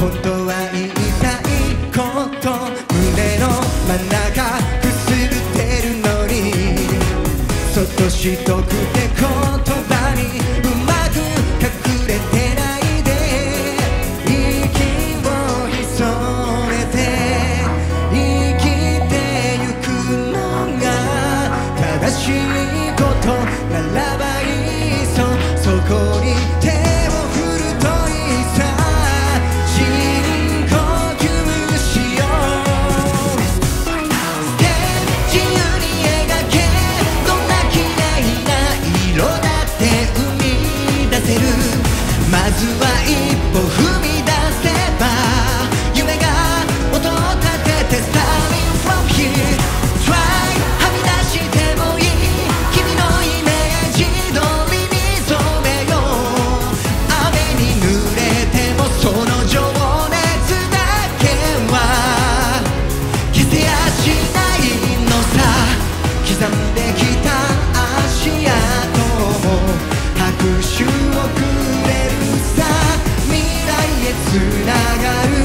本当は言いたいこと胸の真ん中くすぶってるのにそっとしとくって言葉にうまく隠れてないで息を潜めて生きてゆくのが正しいことならばいっそそこに手を振るまずは一歩踏み出せば夢が音を立てて Starting from here Try はみ出してもいい君のイメージ通りに染めよう雨に濡れてもその情熱だけは消せやしないのさ刻んできた足跡も拍手をくれるさ未来へつながる